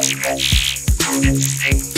Sing.